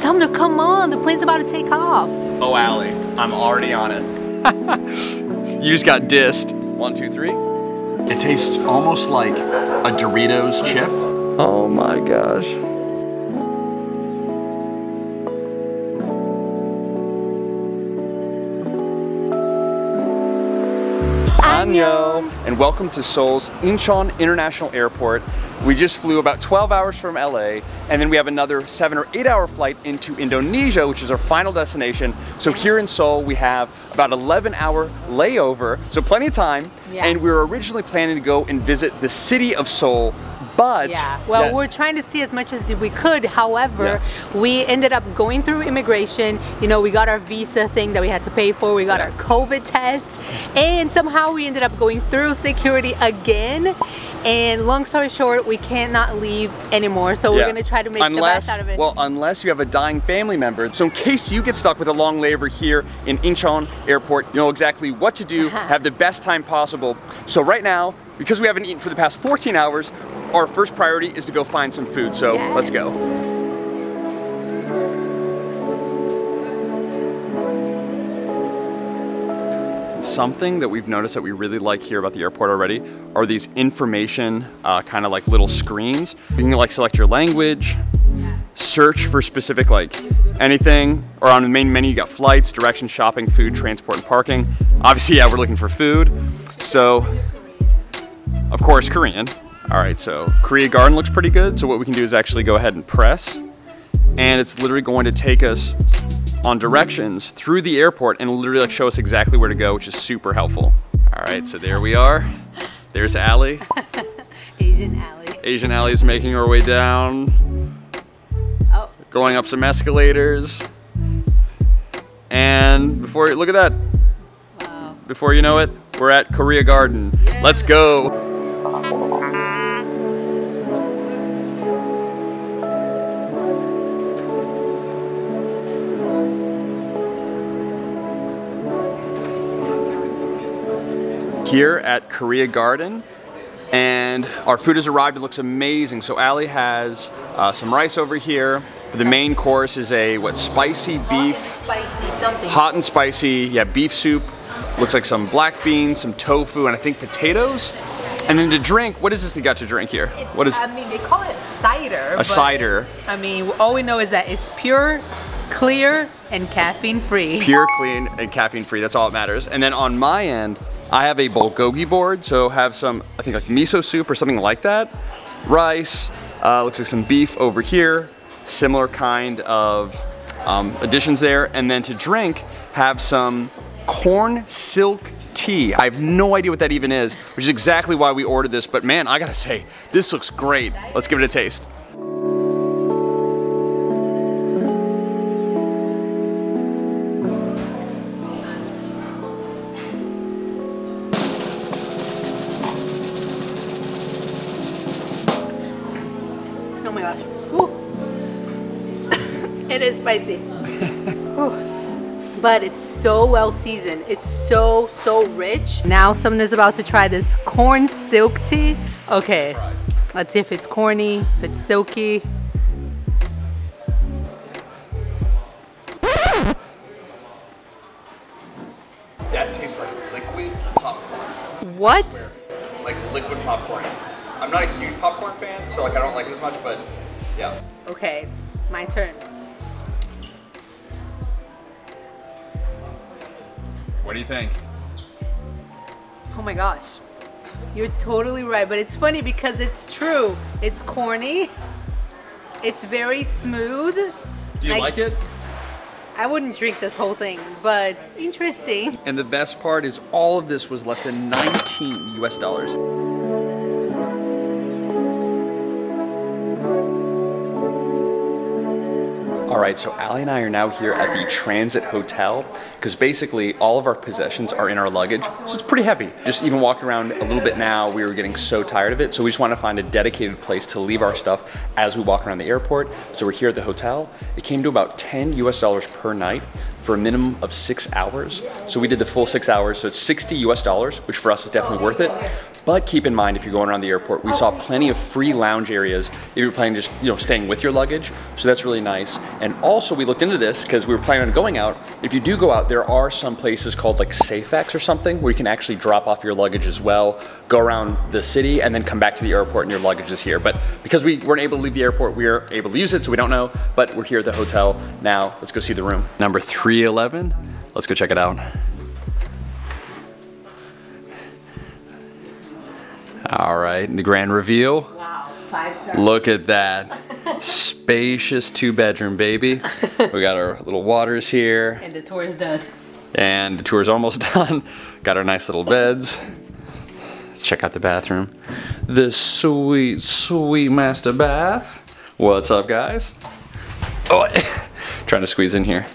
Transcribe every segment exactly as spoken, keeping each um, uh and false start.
Sumner, come on, the plane's about to take off. Oh, Allie, I'm already on it. You just got dissed. One, two, three. It tastes almost like a Doritos chip. Oh my gosh. Annyeong. And welcome to Seoul's Incheon International Airport. We just flew about twelve hours from L A, and then we have another seven or eight hour flight into Indonesia, which is our final destination. So here in Seoul, we have about eleven hour layover, so plenty of time. Yeah. And we were originally planning to go and visit the city of Seoul, but yeah, well, yeah. we're trying to see as much as we could. However, yeah. we ended up going through immigration. You know, we got our visa thing that we had to pay for. We got yeah. our COVID test, and somehow we ended up going through security again. And long story short, we cannot leave anymore. So yeah. we're gonna try to make unless, the best out of it. Well, unless you have a dying family member. So in case you get stuck with a long layover here in Incheon Airport, you know exactly what to do, have the best time possible. So right now, because we haven't eaten for the past fourteen hours, our first priority is to go find some food. So yes. let's go. Something that we've noticed that we really like here about the airport already are these information uh, kind of like little screens. You can like select your language, search for specific like anything, or on the main menu you got flights, directions, shopping, food, transport, and parking. Obviously, yeah, we're looking for food. So, of course, Korean. All right, so Korea Garden looks pretty good. So what we can do is actually go ahead and press, and it's literally going to take us on directions through the airport and literally like show us exactly where to go, which is super helpful. All right, so there we are. There's Allie. Asian Allie. Asian Allie is making her way down. Oh. Going up some escalators. And before, look at that. Wow. Before you know it, we're at Korea Garden. Yeah. Let's go. Here at Korea Garden, and our food has arrived. It looks amazing. So Allie has uh, some rice over here. For the main course is a what spicy beef, hot and spicy, something. hot and spicy, yeah, beef soup. Looks like some black beans, some tofu, and I think potatoes. And then to drink, what is this they got to drink here? It, what is? I mean, they call it cider. A cider. I mean, all we know is that it's pure, clear, and caffeine free. Pure, clean, and caffeine free. That's all that matters. And then on my end, I have a bulgogi board, so have some, I think like miso soup or something like that. Rice, uh, looks like some beef over here, similar kind of um, additions there. And then to drink, have some corn silk tea. I have no idea what that even is, which is exactly why we ordered this, but man, I gotta say, this looks great. Let's give it a taste. It is spicy, but it's so well seasoned. It's so, so rich. Now Sumner's about to try this corn silk tea. Okay, let's see if it's corny, if it's silky. That tastes like liquid popcorn. What? Like liquid popcorn. I'm not a huge popcorn fan, so like I don't like it as much, but yeah. Okay, my turn. What do you think? Oh my gosh, you're totally right, but it's funny because it's true. It's corny, it's very smooth. Do you I, like it? I wouldn't drink this whole thing, but interesting. And the best part is all of this was less than nineteen U S dollars. All right, so Allie and I are now here at the transit hotel because basically all of our possessions are in our luggage, so it's pretty heavy. Just even walking around a little bit now, we were getting so tired of it, so we just want to find a dedicated place to leave our stuff as we walk around the airport. So we're here at the hotel. It came to about ten U S dollars per night for a minimum of six hours. So we did the full six hours, so it's sixty U S dollars, which for us is definitely worth it. But keep in mind, if you're going around the airport, we saw plenty of free lounge areas if you're planning just, you know, staying with your luggage. So that's really nice. And also we looked into this because we were planning on going out. If you do go out, there are some places called like SafeX or something where you can actually drop off your luggage as well, go around the city and then come back to the airport and your luggage is here. But because we weren't able to leave the airport, we were able to use it, so we don't know, but we're here at the hotel now. Let's go see the room. Number three eleven, let's go check it out. All right, the grand reveal. Wow, five stars. Look at that. Spacious two bedroom, baby. We got our little waters here. And the tour is done. And the tour is almost done. Got our nice little beds. Let's check out the bathroom. The sweet, sweet master bath. What's up, guys? Oh, trying to squeeze in here.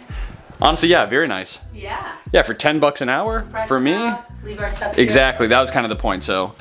Honestly, yeah, very nice. Yeah. Yeah, for ten bucks an hour, Fresh for me. Up, leave our stuff here. Exactly, that was kind of the point, so.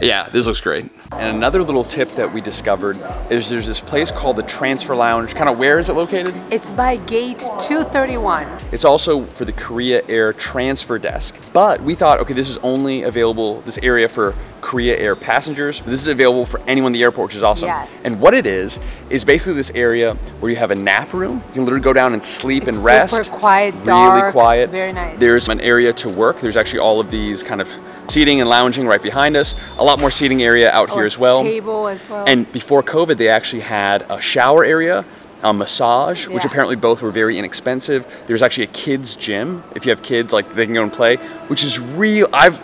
Yeah, this looks great. And another little tip that we discovered is there's this place called the Transfer Lounge. Kind of where is it located? It's by gate two thirty-one. It's also for the Korea Air transfer desk. But we thought, okay, this is only available, this area for Korea Air passengers, but this is available for anyone in the airport, which is awesome. Yes. And what it is, is basically this area where you have a nap room. You can literally go down and sleep it's and rest. Super quiet, dark, really quiet. Very nice. There's an area to work. There's actually all of these kind of seating and lounging right behind us. A lot more seating area out oh, here as well. Table as well. And before COVID, they actually had a shower area, a massage, yeah. which apparently both were very inexpensive. There's actually a kids gym. If you have kids, like they can go and play, which is real. I've,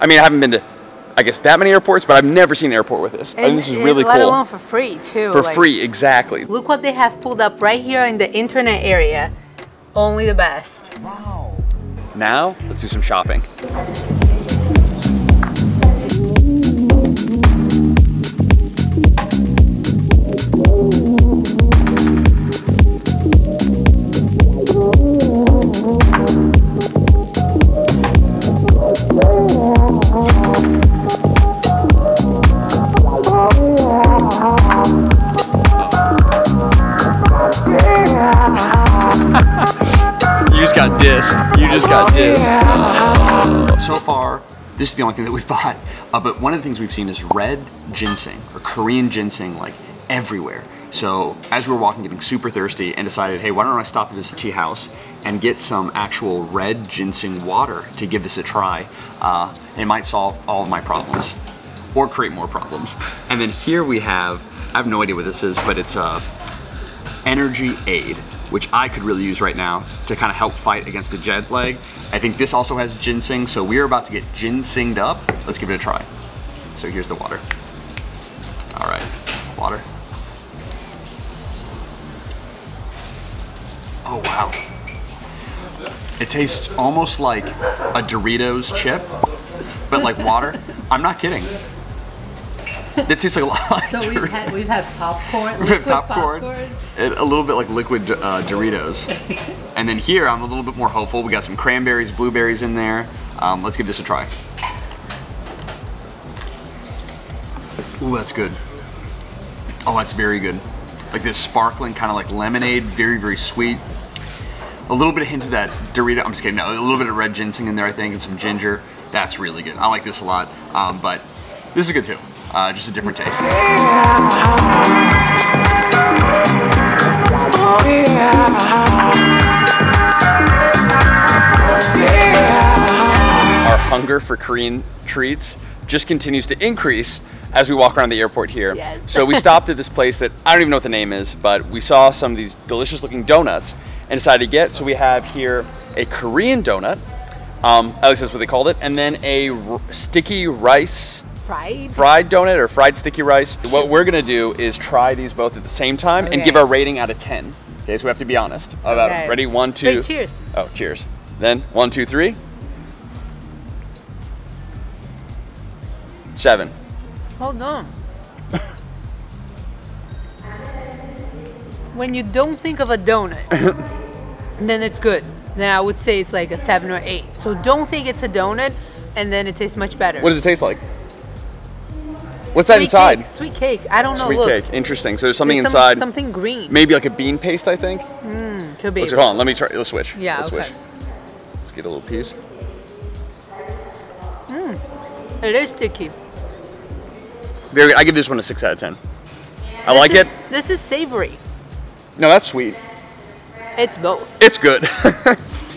I mean, I haven't been to, I guess, that many airports, but I've never seen an airport with this. And, and this is really let cool. Let alone for free too. For like, free, exactly. Look what they have pulled up right here in the internet area. Only the best. Wow. Now, let's do some shopping. Dissed. You just got dissed. Oh. So far, this is the only thing that we've bought. Uh, but one of the things we've seen is red ginseng, or Korean ginseng, like everywhere. So as we were walking, getting super thirsty, and decided, hey, why don't I stop at this tea house and get some actual red ginseng water to give this a try? Uh, and it might solve all of my problems, or create more problems. And then here we have, I have no idea what this is, but it's uh, energy aid, which I could really use right now to kind of help fight against the jet lag. I think this also has ginseng, so we're about to get ginsenged up. Let's give it a try. So here's the water. All right, water. Oh, wow. It tastes almost like a Doritos chip, but like water. I'm not kidding. It tastes like a lot. So we've had, we've had popcorn, we've had popcorn, popcorn. It, a little bit like liquid uh, Doritos. And then here, I'm a little bit more hopeful. We got some cranberries, blueberries in there. Um, let's give this a try. Ooh, that's good. Oh, that's very good. Like this sparkling kind of like lemonade, very, very sweet. A little bit of hint of that Dorito, I'm just kidding, no, a little bit of red ginseng in there, I think, and some ginger. That's really good. I like this a lot, um, but this is good too. Uh, just a different taste. Our hunger for Korean treats just continues to increase as we walk around the airport here. Yes. So we stopped at this place that I don't even know what the name is, but we saw some of these delicious looking donuts and decided to get. So we have here a Korean donut, um, at least that's what they called it, and then a r sticky rice Fried. fried donut or fried sticky rice. What we're gonna do is try these both at the same time okay. and give our rating out of ten. Okay, so we have to be honest about okay. it. Ready? One, two. Wait, cheers. Oh, cheers. Then one, two, three. Seven. Hold on. When you don't think of a donut, then it's good. Then I would say it's like a seven or eight. So don't think it's a donut, and then it tastes much better. What does it taste like? What's sweet that inside? Cake, sweet cake. I don't know. Sweet Look. cake. Interesting. So there's something there's some, inside. Something green. Maybe like a bean paste, I think. Mm, could be. Let's, hold on. Let me try. Let's switch. Yeah. Let's okay. switch. Let's get a little piece. Mm, it is sticky. Very good. I give this one a six out of ten. Yeah. I this like is, it. This is savory. No, that's sweet. It's both. It's good.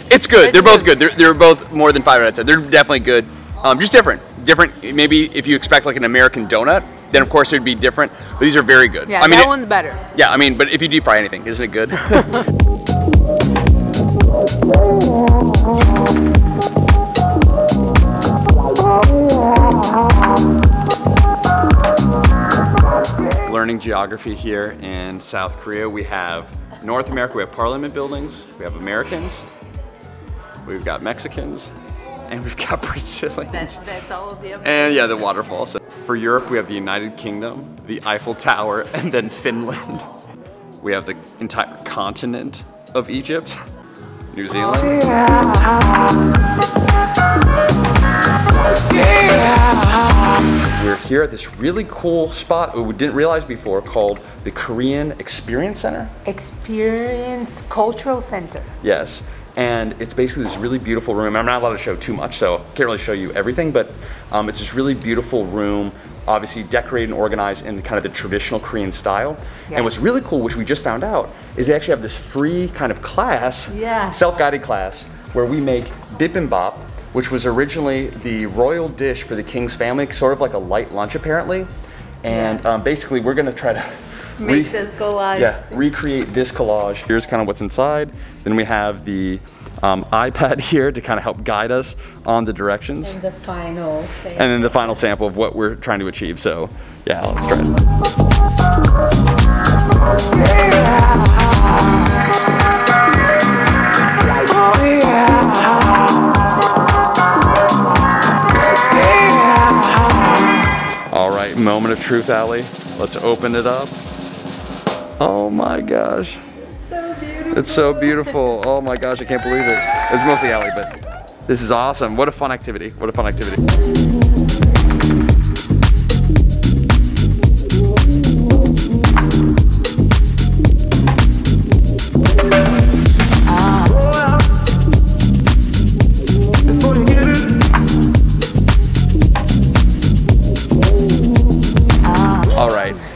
it's good. It's they're good. both good. They're, they're both more than five out of ten. They're definitely good. Um, just different. Different. Maybe if you expect like an American donut, then of course it would be different. But these are very good. Yeah, I mean, that it, one's better. Yeah, I mean, but if you deep fry anything, isn't it good? Learning geography here in South Korea, we have North America, we have parliament buildings, we have Americans, we've got Mexicans, and we've got Brazilians. That's, that's all of the Americans. And yeah, the waterfalls. For Europe, we have the United Kingdom, the Eiffel Tower, and then Finland. We have the entire continent of Egypt, New Zealand. Oh, yeah. Yeah. We're here at this really cool spot we didn't realize before called the Korean Experience Center. Experience Cultural Center. Yes. And it's basically this really beautiful room. I'm not allowed to show too much, so I can't really show you everything, but um, it's this really beautiful room, obviously decorated and organized in kind of the traditional Korean style. Yes. And what's really cool, which we just found out, is they actually have this free kind of class, yeah. self-guided class, where we make bibimbap, which was originally the royal dish for the king's family, sort of like a light lunch apparently. And yeah. um, basically we're gonna try to Make Re this collage. Yeah, recreate this collage. Here's kind of what's inside. Then we have the um, iPad here to kind of help guide us on the directions. And the final sample. And then the final sample of what we're trying to achieve. So yeah, let's try it. All right, moment of truth, Allie. Let's open it up. Oh my gosh. It's so beautiful. It's so beautiful. Oh my gosh, I can't believe it. It's mostly Allie, but this is awesome. What a fun activity. What a fun activity.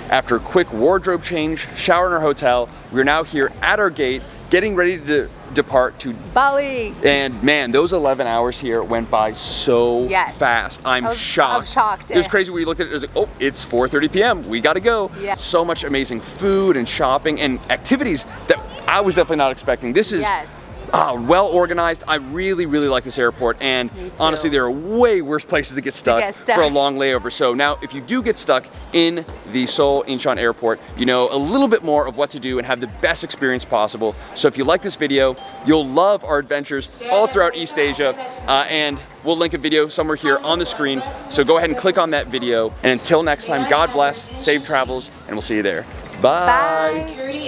After a quick wardrobe change, shower in our hotel, we're now here at our gate, getting ready to depart to Bali. And man, those eleven hours here went by so yes. fast. I'm I was, shocked. I was shocked. It was crazy. We looked at it, it was like, oh, it's four thirty p m We gotta go. Yeah. So much amazing food and shopping and activities that I was definitely not expecting. This is yes. uh, well organized. I really, really like this airport. And honestly, there are way worse places to get stuck, to get stuck for a long layover. So now if you do get stuck in the Seoul Incheon Airport, you know a little bit more of what to do and have the best experience possible. So if you like this video, you'll love our adventures all throughout East Asia, uh, and we'll link a video somewhere here on the screen. So go ahead and click on that video. And until next time, God bless, safe travels, and we'll see you there. Bye. Bye.